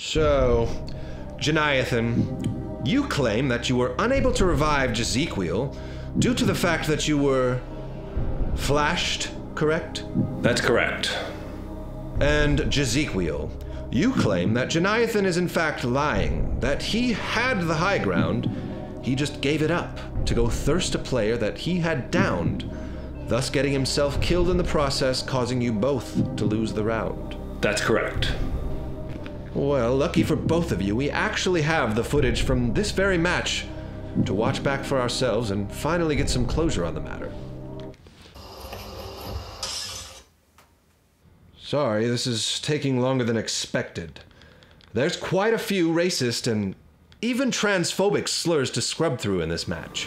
So, Geniathan, you claim that you were unable to revive Jezequiel due to the fact that you were flashed, correct? That's correct. And Jezequiel, you claim that Geniathan is in fact lying, that he had the high ground, he just gave it up to go thirst a player that he had downed, thus getting himself killed in the process, causing you both to lose the round. That's correct. Well, lucky for both of you, we actually have the footage from this very match to watch back for ourselves and finally get some closure on the matter. Sorry, this is taking longer than expected. There's quite a few racist and even transphobic slurs to scrub through in this match.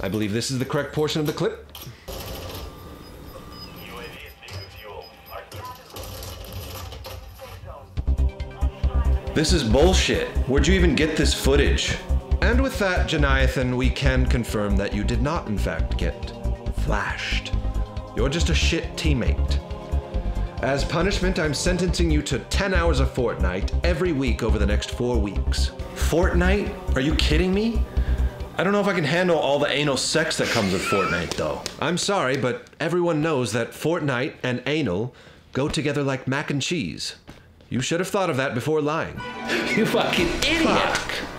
I believe this is the correct portion of the clip. This is bullshit. Where'd you even get this footage? And with that, Geniathan, we can confirm that you did not, in fact, get flashed. You're just a shit teammate. As punishment, I'm sentencing you to 10 hours of Fortnite every week over the next 4 weeks. Fortnite? Are you kidding me? I don't know if I can handle all the anal sex that comes with Fortnite, though. I'm sorry, but everyone knows that Fortnite and anal go together like mac and cheese. You should have thought of that before lying. You fucking idiot! Fuck.